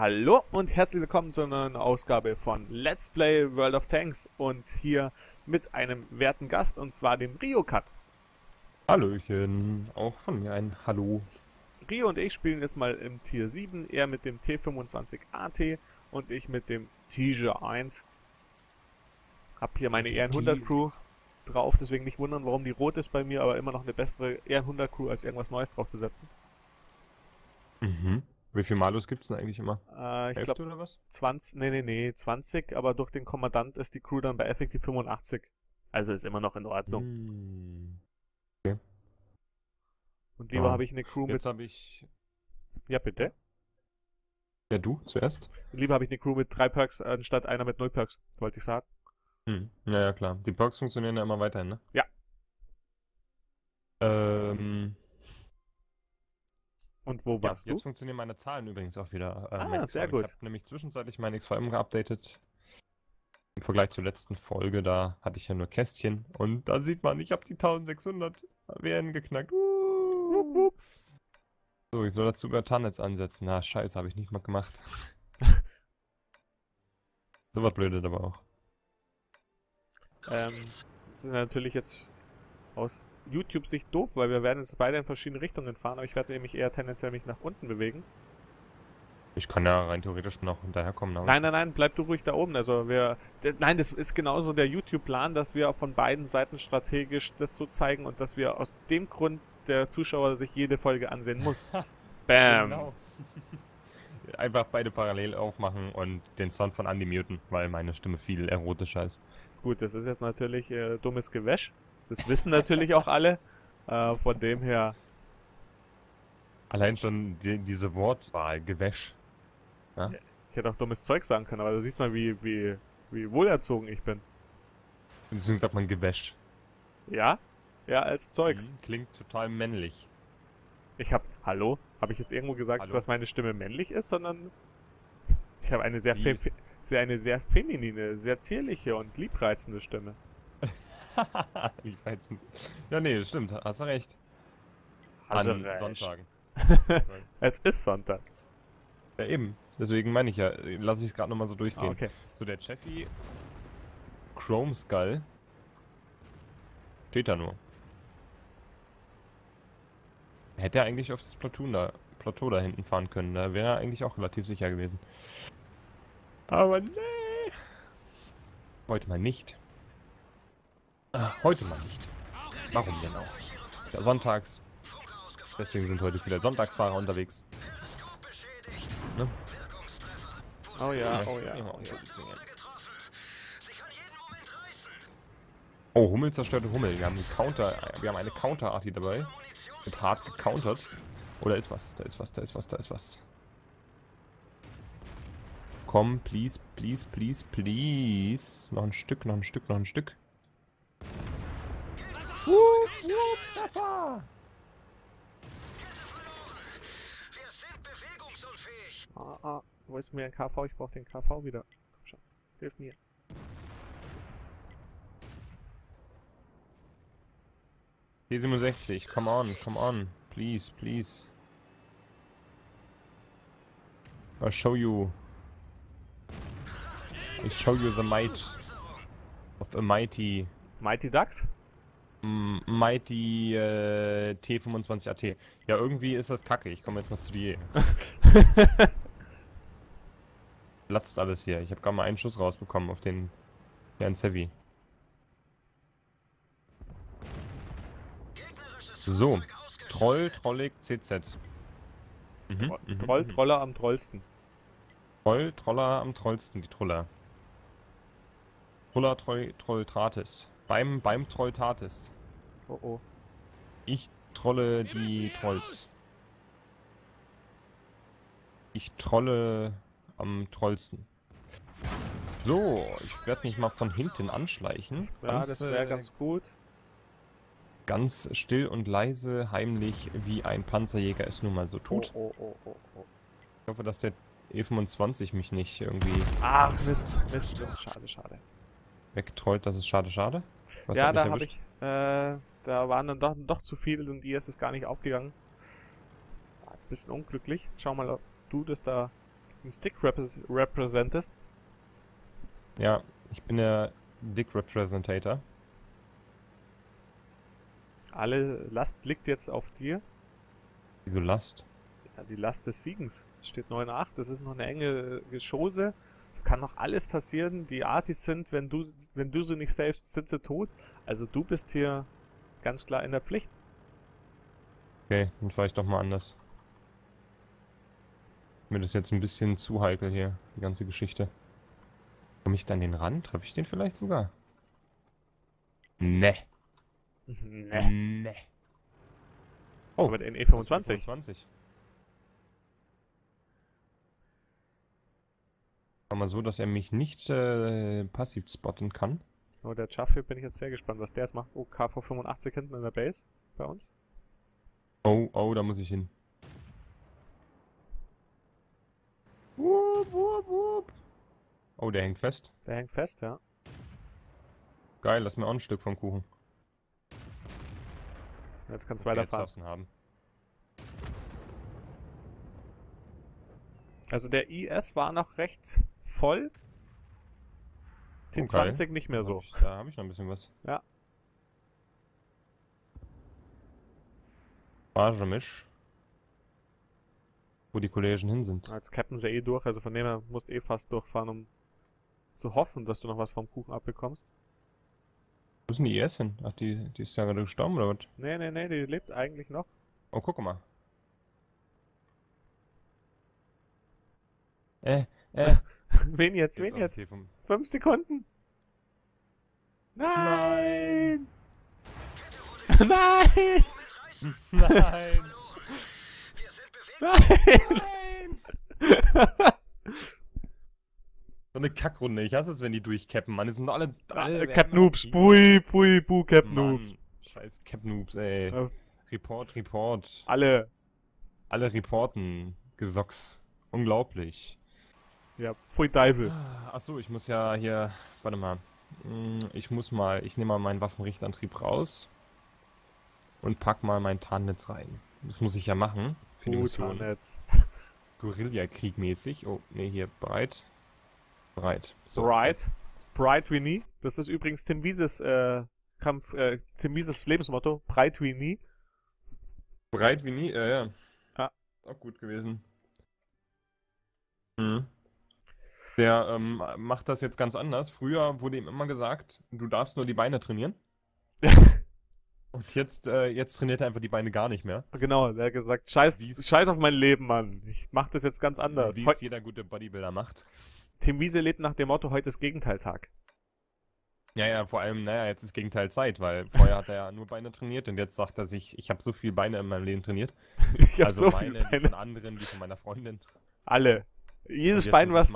Hallo und herzlich willkommen zu einer neuen Ausgabe von Let's Play World of Tanks und hier mit einem werten Gast und zwar dem RioCat. Hallöchen, auch von mir ein Hallo. Rio und ich spielen jetzt mal im Tier 7, er mit dem T25AT und ich mit dem Tiger I. Hab hier meine E100 Crew drauf, deswegen nicht wundern, warum die rot ist bei mir, aber immer noch eine bessere E100 Crew als irgendwas Neues drauf zu setzen. Mhm. Wie viel Malus gibt's denn eigentlich immer? Ich glaube oder was? 20, nee, 20, aber durch den Kommandant ist die Crew dann bei effektiv 85. Also ist immer noch in Ordnung. Hm. Okay. Und lieber habe ich eine Crew jetzt mit... Ja, bitte? Ja, du zuerst? Lieber habe ich eine Crew mit 3 Perks anstatt einer mit 0 Perks, wollte ich sagen. Hm. Ja, ja, klar. Die Perks funktionieren ja immer weiterhin, ne? Ja. Und wo warst du? Jetzt funktionieren meine Zahlen übrigens auch wieder. Sehr gut. Ich habe nämlich zwischenzeitlich mein XVM geupdatet. Im Vergleich zur letzten Folge, da hatte ich ja nur Kästchen. Und da sieht man, ich habe die 1600 WN geknackt. So, ich soll dazu über Tarnnetz ansetzen. Na, scheiße, habe ich nicht mal gemacht. So was Blödes aber auch. Das ist natürlich jetzt aus YouTube-Sicht doof, weil wir werden jetzt beide in verschiedene Richtungen fahren, aber ich werde nämlich eher tendenziell mich nach unten bewegen. Ich kann ja rein theoretisch noch hinterherkommen. Nein, bleib du ruhig da oben. Also wir... Nein, das ist genauso der YouTube-Plan, dass wir von beiden Seiten strategisch das so zeigen und dass wir aus dem Grund der Zuschauer sich jede Folge ansehen muss. Bam! Genau. Einfach beide parallel aufmachen und den Sound von Andy muten, weil meine Stimme viel erotischer ist. Gut, das ist jetzt natürlich dummes Gewäsch. Das wissen natürlich auch alle, von dem her. Allein schon diese Wortwahl, Gewäsch. Ja? Ich hätte auch dummes Zeug sagen können, aber da siehst du mal, wie wohlerzogen ich bin. Deswegen sagt man Gewäsch. Ja? Ja, als Zeugs. Klingt total männlich. Hallo? Habe ich jetzt irgendwo gesagt, dass meine Stimme männlich ist, sondern... Ich habe eine sehr feminine, sehr zierliche und liebreizende Stimme. Ja, nee, das stimmt. Hast du recht. An Sonntagen. Es ist Sonntag. Ja, eben. Deswegen meine ich ja. Lass ich es gerade nochmal so durchgehen. Ah, okay. So, der Chaffee Chrome Skull steht da nur. Hätte er eigentlich auf das Plateau da hinten fahren können. Da wäre er eigentlich auch relativ sicher gewesen. Aber nee. Heute mal nicht. Heute mal nicht. Warum denn auch? Ja, sonntags. Deswegen sind heute viele Sonntagsfahrer unterwegs. Ne? Oh ja, oh ja. Oh, Hummel zerstörte Hummel. Wir haben eine Counter-Arti dabei. Wird hart gecountert. Oh, da ist was, da ist was. Komm, please, please, please, please. Noch ein Stück. Treffer! Wir sind bewegungsunfähig. Wo ist mir ein KV? Ich brauche den KV wieder. Komm schon, hilf mir. D67, come on. Please. I show you the might of a mighty... Mighty Ducks? Mighty T25AT. Ja, irgendwie ist das kacke. Ich komme jetzt mal zu dir. Platzt alles hier. Ich habe gerade mal einen Schuss rausbekommen auf den Heavy. So. Troll, Trollig, CZ. Troll, Troller am trollsten. Troll, Troller am trollsten, die Troller. Troller, Troll, Tratis. Beim Troll Tatis. Oh oh. Ich trolle die Trolls. Ich trolle am trollsten. So, ich werde mich mal von hinten anschleichen. Ja, das wäre ganz gut. Ganz still und leise, heimlich, wie ein Panzerjäger es nun mal so tut. Oh. Ich hoffe, dass der E25 mich nicht irgendwie... Ach, Mist. Schade. Wegtrollt, das ist schade. Was ja, da habe ich, da waren dann doch zu viele und IS ist gar nicht aufgegangen. War jetzt ein bisschen unglücklich. Schau mal, ob du das da ein Stick representest? Ja, ich bin der Dick Representator. Alle Last liegt jetzt auf dir. Wieso Last? Ja, die Last des Siegens. Es steht 9-8, es ist noch eine enge Geschosse. Es kann noch alles passieren. Die Artis sind, wenn du sie nicht selbst, sind sie tot. Also du bist hier ganz klar in der Pflicht. Okay, dann fahre ich doch mal anders. Mir ist jetzt ein bisschen zu heikel hier, die ganze Geschichte. Komme ich dann den ran? Treffe ich den vielleicht sogar? Ne. Nee. Nee. Oh, mit den E25. War mal so, dass er mich nicht passiv spotten kann. Oh, der Chaffee, bin ich jetzt sehr gespannt, was der jetzt macht. Oh, KV85 hinten in der Base bei uns. Oh, oh, da muss ich hin. Wupp, wupp, wupp. Oh, der hängt fest. Der hängt fest, ja. Geil, lass mir auch ein Stück vom Kuchen. Jetzt kannst du weiterfahren. Also der IS war noch recht voll. T20 okay. Nicht mehr so. Da habe ich noch ein bisschen was. Ja. Bargemisch. Wo die Kollegen hin sind. Als Captain sehr eh durch, also von dem her musst eh fast durchfahren, um zu hoffen, dass du noch was vom Kuchen abbekommst. Wo ist denn die IS hin? Ach, die ist ja gerade gestorben, oder was? Nee, nee, nee, die lebt eigentlich noch. Oh, guck mal. Wen jetzt? Wen jetzt? 5 Sekunden! Nein! Nein! Nein! Nein! Nein! So eine Kackrunde, ich hasse es, wenn die durchcappen, Mann. Die sind doch alle Cap Noobs, pui, pui, pu, Cap Noobs. Scheiß Cap Noobs, ey. Report, Report. Alle reporten. Gesocks. Unglaublich. Ja, pfui Teufel. Achso, ich muss ja hier, warte mal. Ich nehme mal meinen Waffenrichtantrieb raus. Und pack mal mein Tarnnetz rein. Das muss ich ja machen. Für die Mission. Guerillakrieg mäßig. Oh, ne, hier, breit. Breit. So. Breit. Breit wie nie. Das ist übrigens Tim Wieses Tim Wieses Lebensmotto. Breit wie nie. Breit wie nie, ja. Ah. Auch gut gewesen. Mhm. Der macht das jetzt ganz anders. Früher wurde ihm immer gesagt, du darfst nur die Beine trainieren. Und jetzt trainiert er einfach die Beine gar nicht mehr. Genau, der hat gesagt, scheiß auf mein Leben, Mann. Ich mach das jetzt ganz anders. Wie es jeder gute Bodybuilder macht. Tim Wiese lebt nach dem Motto, heute ist Gegenteiltag. Ja, vor allem, naja, jetzt ist Gegenteilzeit, weil vorher hat er ja nur Beine trainiert und jetzt sagt er sich, ich habe so viel Beine in meinem Leben trainiert. Ich habe so viele Beine. Die von anderen, die von meiner Freundin. Alle. Jedes Bein, was...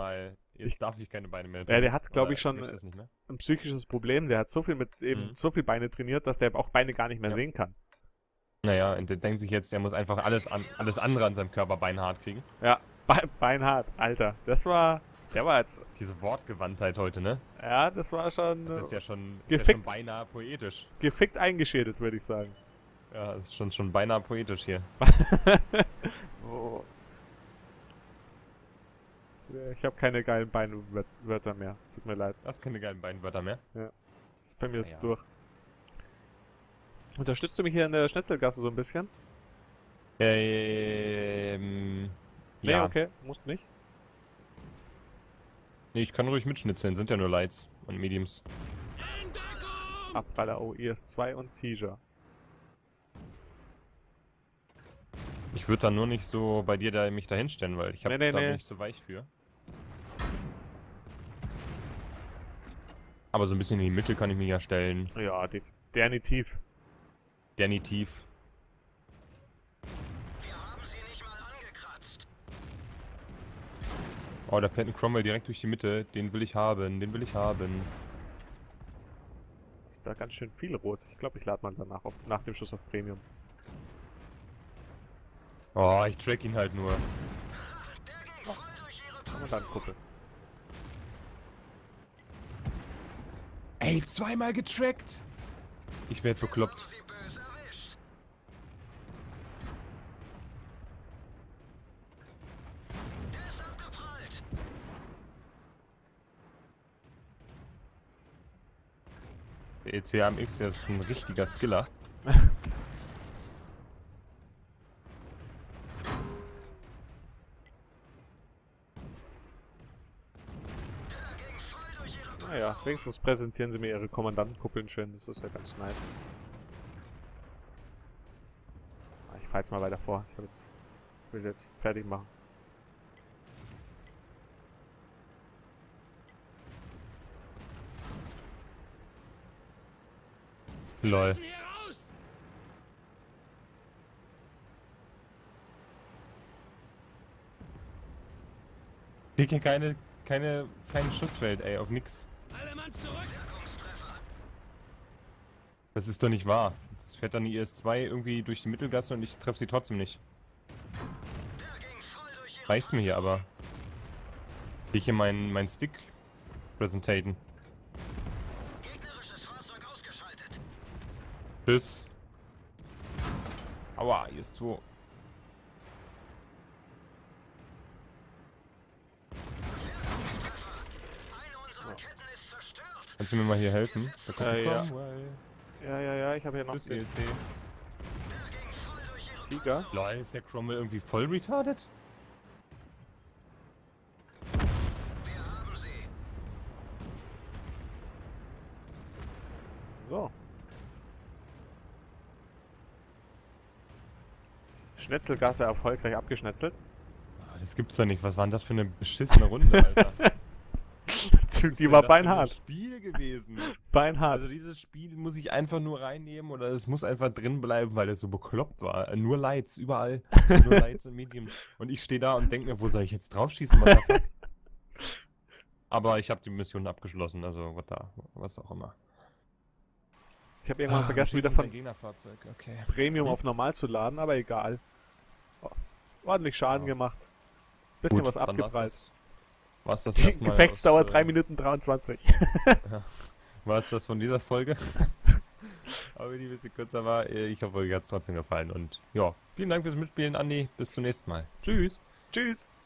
Jetzt darf ich keine Beine mehr trainieren. Ja, der hat, glaube ich, schon ein psychisches Problem. Der hat so viel mit eben so viel Beine trainiert, dass der auch Beine gar nicht mehr sehen kann. Naja, und der denkt sich jetzt, der muss einfach alles andere an seinem Körper beinhart kriegen. Ja, beinhart, Alter. Das war... Der war jetzt... Diese Wortgewandtheit heute, ne? Ja, das war schon... Das ist ja schon, beinahe poetisch. Gefickt eingeschädet, würde ich sagen. Ja, das ist schon beinahe poetisch hier. Oh. Ich habe keine geilen Beinwörter mehr. Tut mir leid. Hast keine geilen Beinwörter mehr? Ja. Das ist bei mir jetzt durch. Unterstützt du mich hier in der Schnitzelgasse so ein bisschen? Nee, ja. Okay. Musst nicht. Nee, ich kann ruhig mitschnitzeln, sind ja nur Lights und Mediums. Abballer, oh, IS-2 und Tiger. Ich würde da nur nicht so bei dir mich da hinstellen, weil ich habe da nicht so weich für. Aber so ein bisschen in die Mitte kann ich mich ja stellen. Ja, definitiv. Definitiv. Oh, da fährt ein Cromwell direkt durch die Mitte. Den will ich haben, den will ich haben. Ist da ganz schön viel rot. Ich glaube, ich lade mal danach nach dem Schuss auf Premium. Oh, ich track ihn halt nur. Und dann gucke. Ey, zweimal getrackt! Ich werde bekloppt. Der ETMX, der ist ein richtiger Skiller. Naja, wenigstens präsentieren sie mir ihre Kommandantenkuppeln schön, das ist ja ganz nice. Ich fahr jetzt mal weiter vor, ich will sie jetzt fertig machen. Lol. Ich krieg hier kein Schussfeld, ey, auf nix. Alle Mann zurück. Das ist doch nicht wahr. Jetzt fährt dann die IS-2 irgendwie durch die Mittelgasse und ich treffe sie trotzdem nicht. Reicht's mir hier aber. Will ich hier meinen Stick präsentieren. Tschüss. Aua, hier ist 2. Kannst du mir mal hier helfen? Ja. Ja, ich habe hier noch das ELC. Tiger? Lol, ist der Cromwell irgendwie voll retarded? So. Schnetzelgasse erfolgreich abgeschnetzelt. Das gibt's doch nicht. Was war denn das für eine beschissene Runde, Alter? Die war beinhart. Das Spiel gewesen. Beinhart. Also dieses Spiel muss ich einfach nur reinnehmen oder es muss einfach drin bleiben, weil es so bekloppt war. Nur Lights, überall. Nur Lights und Mediums. Und ich stehe da und denke mir, wo soll ich jetzt draufschießen? Aber ich habe die Mission abgeschlossen, also was auch immer. Ich habe irgendwann vergessen, wieder von okay. Premium auf normal zu laden, aber egal. Oh, ordentlich Schaden gemacht. Bisschen gut, was abgepreist. Was das erstmal Gefechtsdauer 3 Minuten 23. Ja. War es das von dieser Folge? Aber wenn die ein bisschen kürzer war, ich hoffe, euch hat es trotzdem gefallen. Und ja, vielen Dank fürs Mitspielen, Andi. Bis zum nächsten Mal. Tschüss. Tschüss.